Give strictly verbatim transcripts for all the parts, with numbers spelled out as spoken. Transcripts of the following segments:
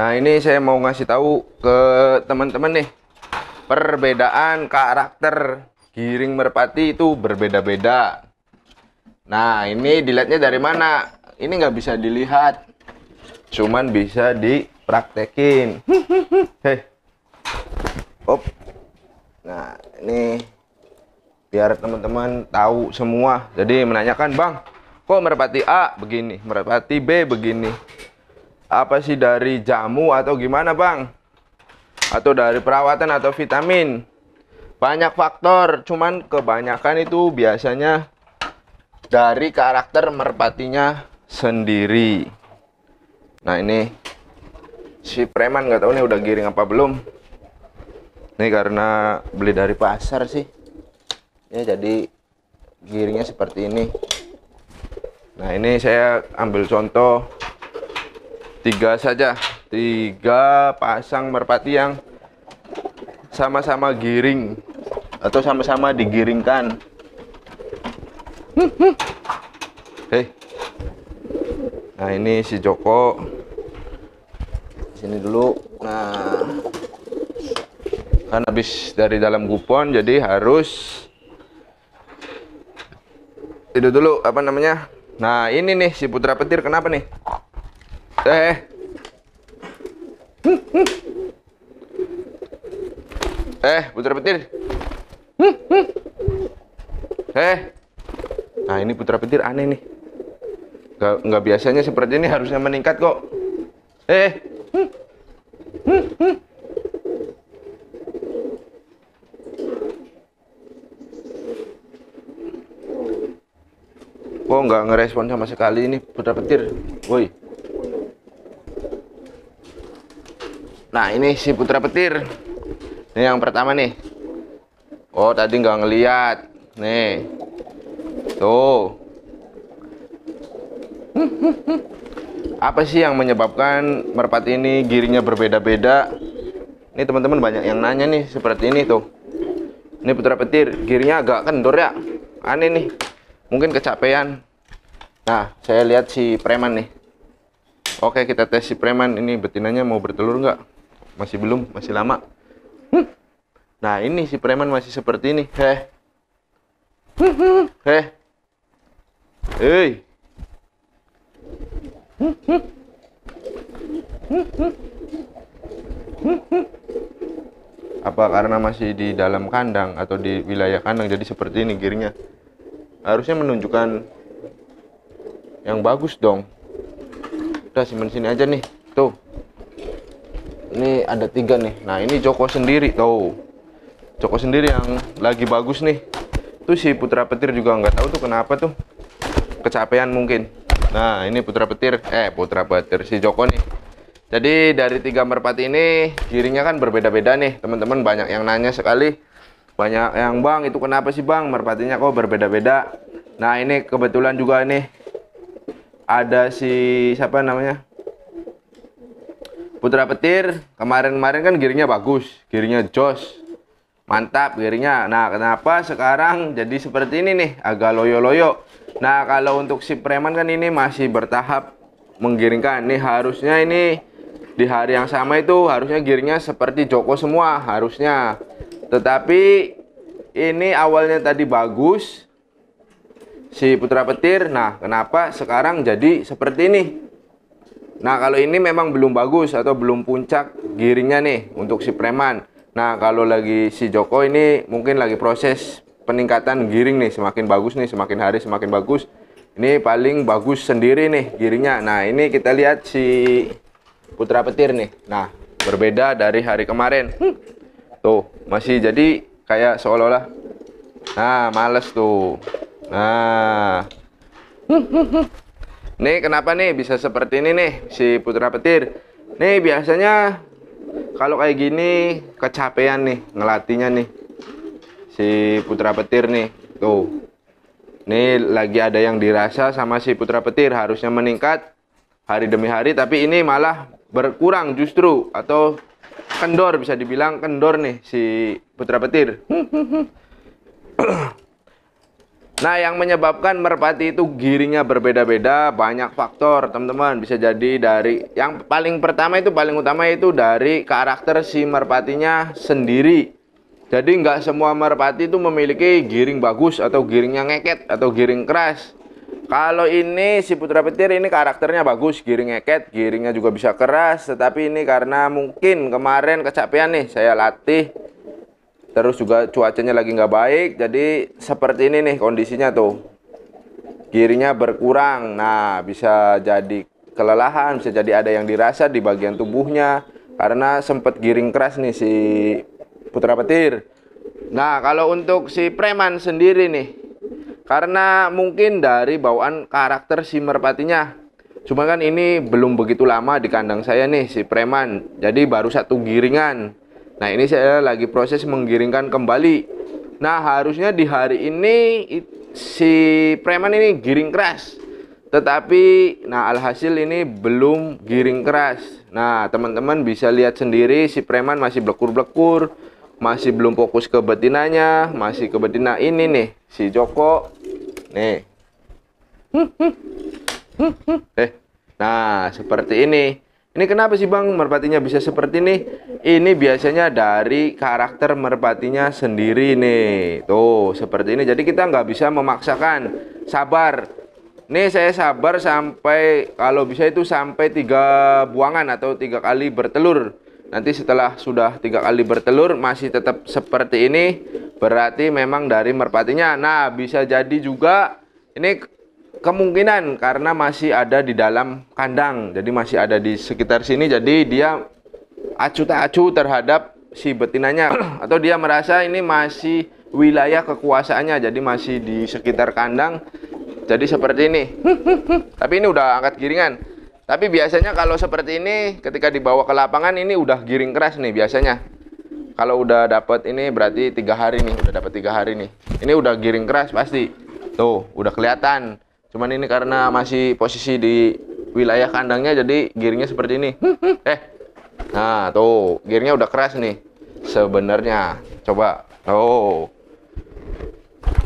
Nah, ini saya mau ngasih tahu ke teman-teman nih, perbedaan karakter giring merpati itu berbeda-beda. Nah, ini dilihatnya dari mana? Ini nggak bisa dilihat, cuman bisa dipraktekin. Hei, op. Nah, ini biar teman-teman tahu semua. Jadi menanyakan, bang, kok merpati A begini, merpati B begini? Apa sih, dari jamu atau gimana, bang? Atau dari perawatan atau vitamin? Banyak faktor, cuman kebanyakan itu biasanya dari karakter merpatinya sendiri. Nah, ini si preman nggak tahu nih udah giring apa belum. Ini karena beli dari pasar sih. Ya, jadi giringnya seperti ini. Nah, ini saya ambil contoh tiga saja, tiga pasang merpati yang sama-sama giring atau sama-sama digiringkan. Hei, nah ini si Joko, sini dulu. Nah, kan habis dari dalam kupon, jadi harus itu dulu, apa namanya. Nah, ini nih si Putra Petir, kenapa nih? Eh hmm, hmm. Eh Putra Petir hmm, hmm. Eh nah, ini Putra Petir aneh nih, nggak, nggak biasanya seperti ini, harusnya meningkat kok. Eh hmm. Hmm, hmm. Kok nggak ngerespon sama sekali ini Putra Petir, woi. Nah, ini si Putra Petir. Ini yang pertama nih. Oh, tadi nggak ngeliat. Nih, tuh. Hmm, hmm, hmm. Apa sih yang menyebabkan merpati ini giringnya berbeda-beda? Ini teman-teman banyak yang nanya nih, seperti ini tuh. Ini Putra Petir, giringnya agak kendor ya, aneh nih. Mungkin kecapean. Nah, saya lihat si preman nih. Oke, kita tes si preman. Ini betinanya mau bertelur nggak? Masih belum, masih lama. Hmm. Nah, ini si preman masih seperti ini. Heh. Heh. Hei. Apa karena masih di dalam kandang atau di wilayah kandang jadi seperti ini giringnya? Harusnya menunjukkan yang bagus dong. Udah, simpen sini aja nih. Tuh, ini ada tiga nih. Nah, ini Joko sendiri. Tuh, Joko sendiri yang lagi bagus nih. Tuh, si Putra Petir juga nggak tahu tuh kenapa tuh, kecapean mungkin. Nah, ini Putra Petir. Eh, Putra Petir, si Joko nih. Jadi dari tiga merpati ini giringnya kan berbeda-beda nih. Teman-teman banyak yang nanya sekali. Banyak yang, bang, itu kenapa sih, bang, merpatinya kok berbeda-beda? Nah, ini kebetulan juga nih ada si siapa namanya, Putra Petir. Kemarin-kemarin kan giringnya bagus, giringnya jos, mantap giringnya. Nah, kenapa sekarang jadi seperti ini nih, agak loyo-loyo? Nah, kalau untuk si preman kan ini masih bertahap menggiringkan nih. Harusnya ini di hari yang sama itu harusnya giringnya seperti Joko semua harusnya. Tetapi ini awalnya tadi bagus si Putra Petir. Nah, kenapa sekarang jadi seperti ini? Nah, kalau ini memang belum bagus atau belum puncak giringnya nih untuk si preman. Nah, kalau lagi si Joko ini mungkin lagi proses peningkatan giring nih, semakin bagus nih, semakin hari semakin bagus. Ini paling bagus sendiri nih giringnya. Nah, ini kita lihat si Putra Petir nih. Nah, berbeda dari hari kemarin. Hmm. Tuh, masih jadi kayak seolah-olah. Nah, males tuh. Nah. Nih, kenapa nih bisa seperti ini nih si Putra Petir? Nih, biasanya kalau kayak gini kecapean nih ngelatihnya nih si Putra Petir nih. Tuh, nih lagi ada yang dirasa sama si Putra Petir, harusnya meningkat hari demi hari, tapi ini malah berkurang justru, atau kendor, bisa dibilang kendor nih si Putra Petir. Nah, yang menyebabkan merpati itu giringnya berbeda-beda banyak faktor, teman-teman. Bisa jadi dari yang paling pertama itu paling utama itu dari karakter si merpatinya sendiri. Jadi nggak semua merpati itu memiliki giring bagus atau giringnya ngeket atau giring keras. Kalau ini si putra petir ini karakternya bagus, giring ngeket, giringnya juga bisa keras. Tetapi ini karena mungkin kemarin kecapean nih, saya latih. Terus juga cuacanya lagi nggak baik, jadi seperti ini nih kondisinya tuh. Giringnya berkurang, nah bisa jadi kelelahan, bisa jadi ada yang dirasa di bagian tubuhnya. Karena sempat giring keras nih si putra petir. Nah kalau untuk si preman sendiri nih, karena mungkin dari bawaan karakter si merpatinya. Cuma kan ini belum begitu lama di kandang saya nih si preman, jadi baru satu giringan. Nah ini saya lagi proses menggiringkan kembali. Nah harusnya di hari ini si preman ini giring keras, tetapi nah alhasil ini belum giring keras. Nah teman-teman bisa lihat sendiri si preman masih blekur-blekur, masih belum fokus ke betinanya, masih ke betina ini nih si Joko nih. Eh, nah seperti ini. Ini kenapa sih Bang merpatinya bisa seperti ini? Ini biasanya dari karakter merpatinya sendiri nih. Tuh seperti ini. Jadi kita nggak bisa memaksakan. Sabar. Nih saya sabar sampai kalau bisa itu sampai tiga buangan atau tiga kali bertelur. Nanti setelah sudah tiga kali bertelur masih tetap seperti ini, berarti memang dari merpatinya. Nah bisa jadi juga ini kemungkinan karena masih ada di dalam kandang, jadi masih ada di sekitar sini, jadi dia acuh tak acuh terhadap si betinanya atau dia merasa ini masih wilayah kekuasaannya, jadi masih di sekitar kandang, jadi seperti ini. Tapi ini udah angkat giringan. Tapi biasanya kalau seperti ini ketika dibawa ke lapangan ini udah giring keras nih biasanya. Kalau udah dapat ini berarti tiga hari nih, udah dapat tiga hari nih. Ini udah giring keras pasti. Tuh udah kelihatan. Cuman ini karena masih posisi di wilayah kandangnya jadi giringnya seperti ini. Eh, nah tuh giringnya udah keras nih sebenarnya. Coba, tuh.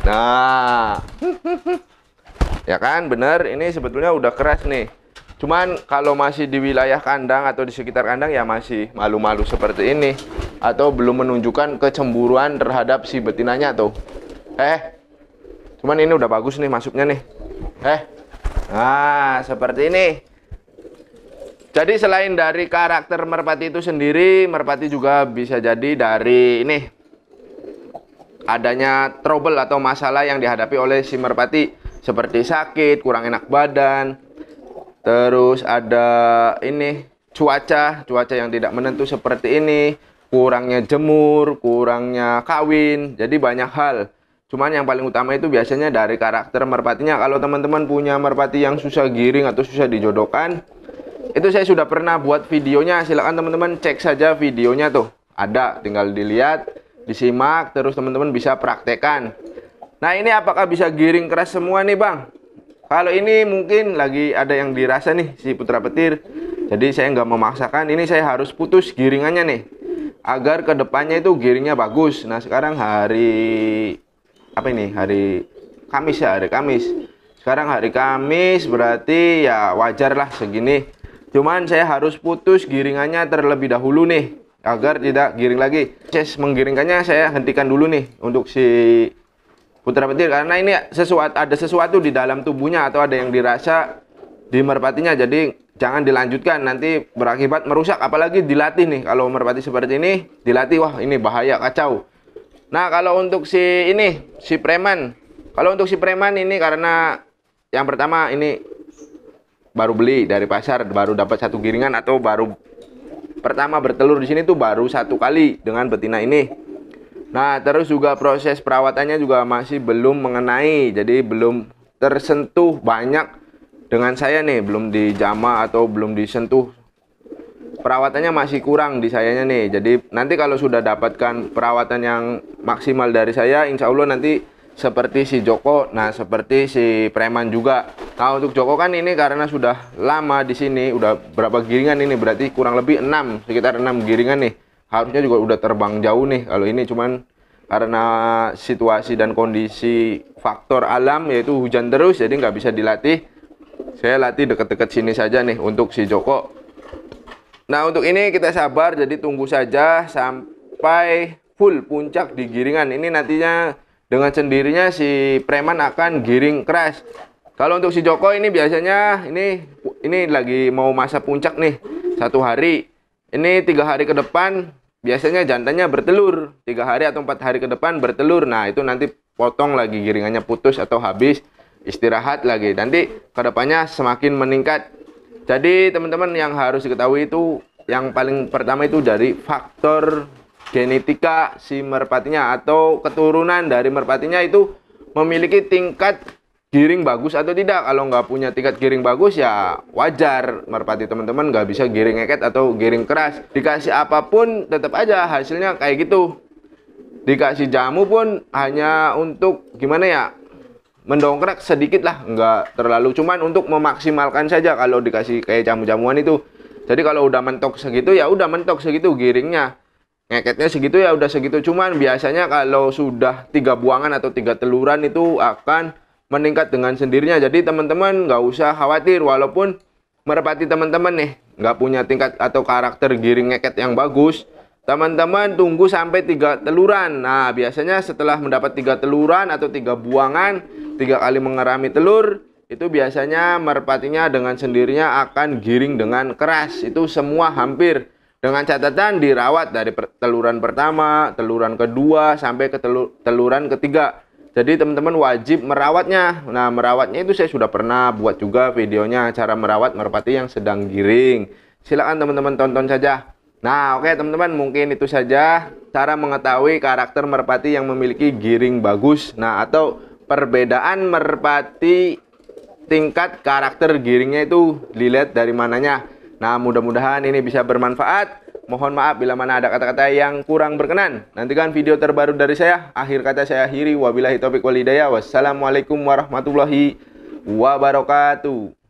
Nah, ya kan bener. Ini sebetulnya udah keras nih. Cuman kalau masih di wilayah kandang atau di sekitar kandang ya masih malu-malu seperti ini atau belum menunjukkan kecemburuan terhadap si betinanya tuh. Eh, cuman ini udah bagus nih masuknya nih. Eh, nah seperti ini. Jadi selain dari karakter merpati itu sendiri, merpati juga bisa jadi dari ini adanya trouble atau masalah yang dihadapi oleh si merpati, seperti sakit, kurang enak badan, terus ada ini cuaca, cuaca yang tidak menentu seperti ini, kurangnya jemur, kurangnya kawin, jadi banyak hal. Cuman yang paling utama itu biasanya dari karakter merpatinya. Kalau teman-teman punya merpati yang susah giring atau susah dijodohkan, itu saya sudah pernah buat videonya. Silahkan teman-teman cek saja videonya tuh. Ada, tinggal dilihat, disimak, terus teman-teman bisa praktekan. Nah ini apakah bisa giring keras semua nih Bang? Kalau ini mungkin lagi ada yang dirasa nih si putra petir. Jadi saya nggak memaksakan, ini saya harus putus giringannya nih, agar kedepannya itu giringnya bagus. Nah sekarang hari... apa ini hari Kamis ya, hari Kamis sekarang hari Kamis berarti ya wajar lah segini. Cuman saya harus putus giringannya terlebih dahulu nih agar tidak giring lagi. Proses menggiringkannya saya hentikan dulu nih untuk si putra petir karena ini sesuatu, ada sesuatu di dalam tubuhnya atau ada yang dirasa di merpatinya, jadi jangan dilanjutkan, nanti berakibat merusak. Apalagi dilatih nih, kalau merpati seperti ini dilatih, wah ini bahaya, kacau. Nah kalau untuk si ini si preman, kalau untuk si preman ini karena yang pertama ini baru beli dari pasar, baru dapat satu giringan atau baru pertama bertelur di sini tuh baru satu kali dengan betina ini. Nah terus juga proses perawatannya juga masih belum mengenai, jadi belum tersentuh banyak dengan saya nih, belum dijama atau belum disentuh. Perawatannya masih kurang di sayanya nih. Jadi nanti kalau sudah dapatkan perawatan yang maksimal dari saya, insya Allah nanti seperti si Joko, nah seperti si preman juga. Nah untuk Joko kan ini karena sudah lama di sini, udah berapa giringan ini berarti kurang lebih enam, sekitar enam giringan nih. Harusnya juga udah terbang jauh nih. Kalau ini cuman karena situasi dan kondisi faktor alam yaitu hujan terus, jadi nggak bisa dilatih. Saya latih deket-deket sini saja nih untuk si Joko. Nah untuk ini kita sabar, jadi tunggu saja sampai full puncak di giringan. Ini nantinya dengan sendirinya si preman akan giring keras. Kalau untuk si Joko ini biasanya ini ini lagi mau masa puncak nih satu hari. Ini tiga hari ke depan biasanya jantannya bertelur, tiga hari atau empat hari ke depan bertelur. Nah itu nanti potong lagi giringannya, putus atau habis, istirahat lagi. Nanti kedepannya semakin meningkat. Jadi teman-teman yang harus diketahui itu yang paling pertama itu dari faktor genetika si merpatinya atau keturunan dari merpatinya itu memiliki tingkat giring bagus atau tidak. Kalau nggak punya tingkat giring bagus ya wajar merpati teman-teman nggak bisa giring eket atau giring keras. Dikasih apapun tetap aja hasilnya kayak gitu. Dikasih jamu pun hanya untuk gimana ya, mendongkrak sedikit lah, nggak terlalu, cuman untuk memaksimalkan saja kalau dikasih kayak jamu-jamuan itu. Jadi kalau udah mentok segitu ya udah mentok segitu giringnya, ngeketnya segitu ya udah segitu. Cuman biasanya kalau sudah tiga buangan atau tiga teluran itu akan meningkat dengan sendirinya. Jadi teman-teman nggak usah khawatir, walaupun merpati teman-teman nih nggak punya tingkat atau karakter giring ngeket yang bagus, teman-teman tunggu sampai tiga teluran. Nah biasanya setelah mendapat tiga teluran atau tiga buangan, tiga kali mengerami telur, itu biasanya merpatinya dengan sendirinya akan giring dengan keras. Itu semua hampir, dengan catatan dirawat dari teluran pertama, teluran kedua, sampai ke telur, teluran ketiga. Jadi teman-teman wajib merawatnya. Nah merawatnya itu saya sudah pernah buat juga videonya, cara merawat merpati yang sedang giring. Silahkan teman-teman tonton saja. Nah oke teman-teman, mungkin itu saja cara mengetahui karakter merpati yang memiliki giring bagus. Nah atau perbedaan merpati tingkat karakter giringnya itu dilihat dari mananya. Nah mudah-mudahan ini bisa bermanfaat. Mohon maaf bila mana ada kata-kata yang kurang berkenan. Nantikan video terbaru dari saya. Akhir kata saya akhiri. Wabillahi taufiq wal hidayah. Wassalamualaikum warahmatullahi wabarakatuh.